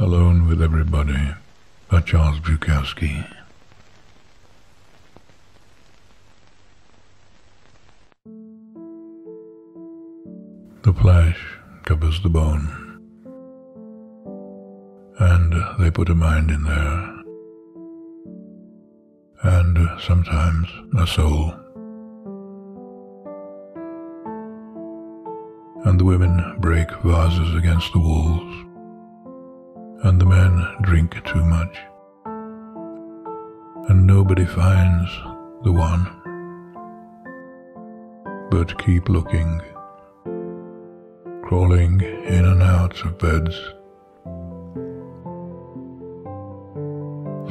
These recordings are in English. Alone with Everybody by Charles Bukowski. The flesh covers the bone, and they put a mind in there, and sometimes a soul. And the women break vases against the walls, and the men drink too much, and nobody finds the one, but keep looking, crawling in and out of beds.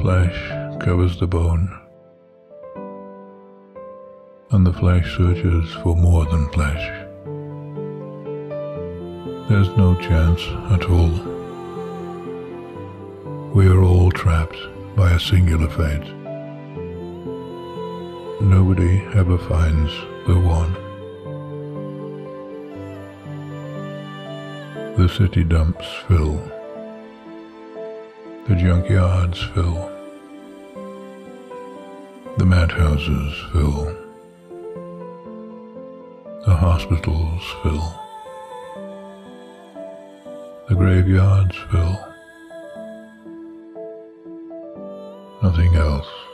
Flesh covers the bone, and the flesh searches for more than flesh. There's no chance at all. We are all trapped by a singular fate. Nobody ever finds the one. The city dumps fill. The junkyards fill. The madhouses fill. The hospitals fill. The graveyards fill. Nothing else.